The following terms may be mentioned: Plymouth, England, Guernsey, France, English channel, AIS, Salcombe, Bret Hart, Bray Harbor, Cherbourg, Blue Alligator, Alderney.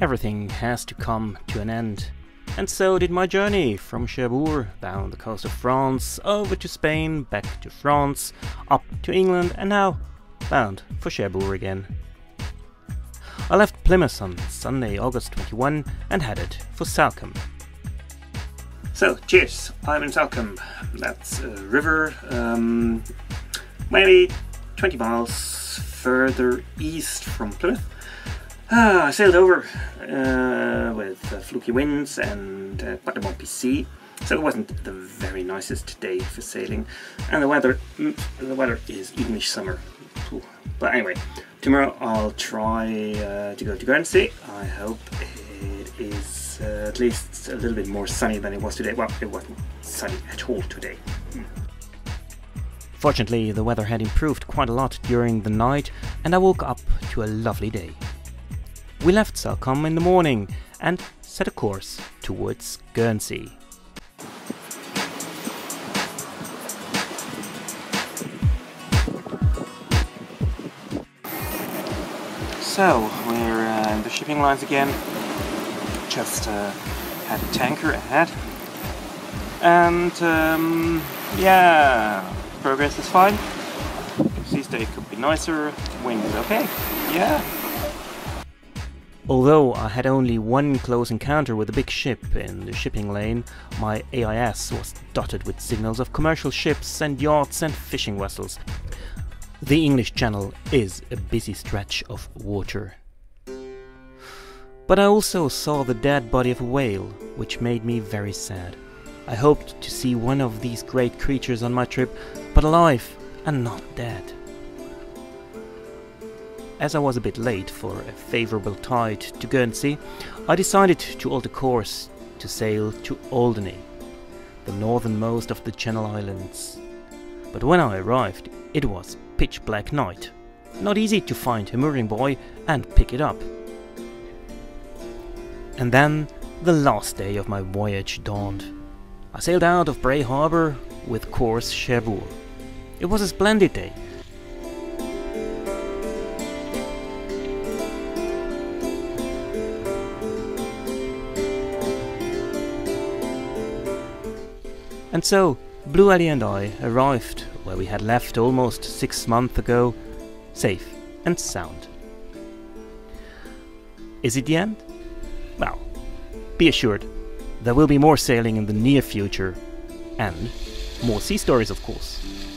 Everything has to come to an end. And so did my journey from Cherbourg, down the coast of France, over to Spain, back to France, up to England, and now bound for Cherbourg again. I left Plymouth on Sunday, August 21, and headed for Salcombe. So, cheers! I'm in Salcombe. That's a river, maybe 20 miles further east from Plymouth. I sailed over with fluky winds and quite a bumpy sea, so it wasn't the very nicest day for sailing. And the weather is English summer. Ooh. But anyway, tomorrow I'll try to go to Guernsey. I hope it is at least a little bit more sunny than it was today. Well, it wasn't sunny at all today. Fortunately, the weather had improved quite a lot during the night, and I woke up to a lovely day. We left Salcombe in the morning and set a course towards Guernsey. So, we're in the shipping lines again. Just had a tanker ahead. And yeah, progress is fine. Sea state could be nicer, wind is okay, yeah. Although I had only one close encounter with a big ship in the shipping lane, my AIS was dotted with signals of commercial ships and yachts and fishing vessels. The English Channel is a busy stretch of water. But I also saw the dead body of a whale, which made me very sad. I hoped to see one of these great creatures on my trip, but alive and not dead. As I was a bit late for a favourable tide to Guernsey, I decided to alter course to sail to Alderney, the northernmost of the Channel Islands. But when I arrived, it was pitch black night. Not easy to find a mooring buoy and pick it up. And then the last day of my voyage dawned. I sailed out of Bray Harbor with course Cherbourg. It was a splendid day. And so Blue Alley and I arrived where we had left almost 6 months ago, safe and sound. Is it the end? Well, be assured, there will be more sailing in the near future, and more sea stories, of course.